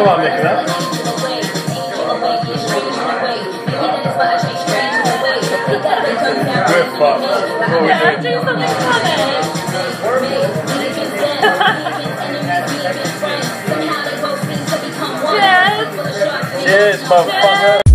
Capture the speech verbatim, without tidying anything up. Come on, make it up. Good fuck. What we doing? There's something coming. Cheers. Cheers, motherfucker.